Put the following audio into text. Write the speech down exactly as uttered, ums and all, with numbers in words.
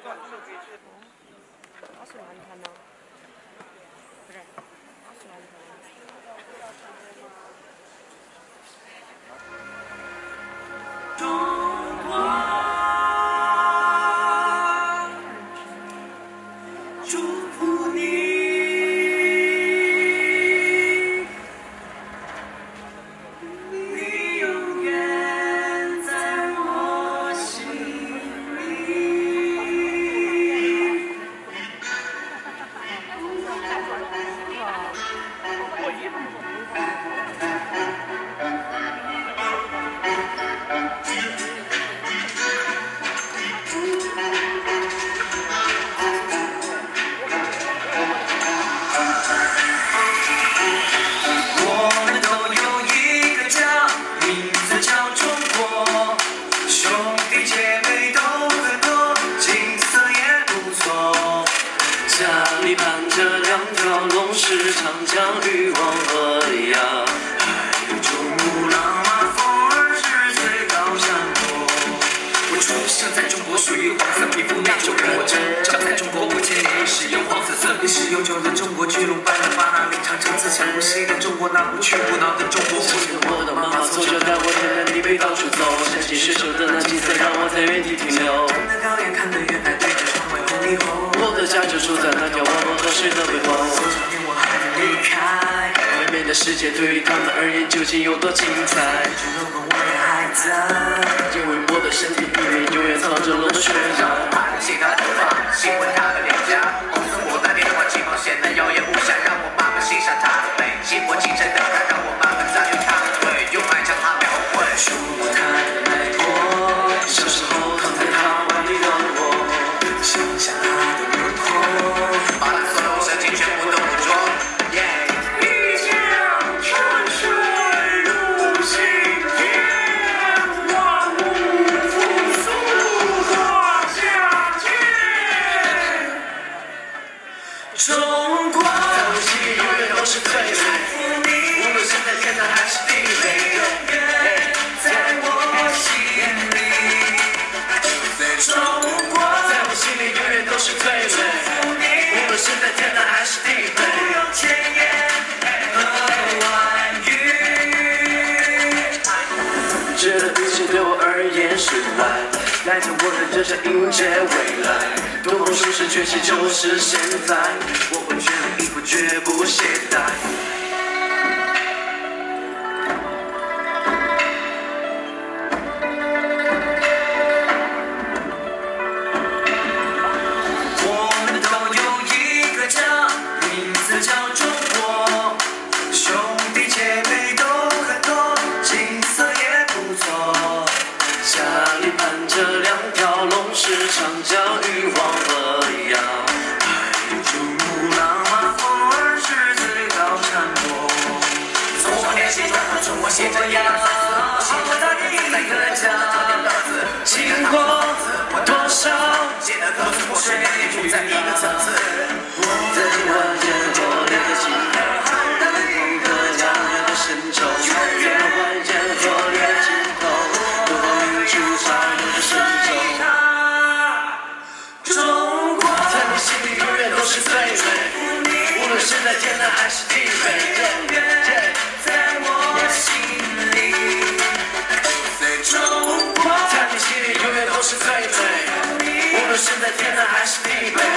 是最美，无论是在天南还是地北。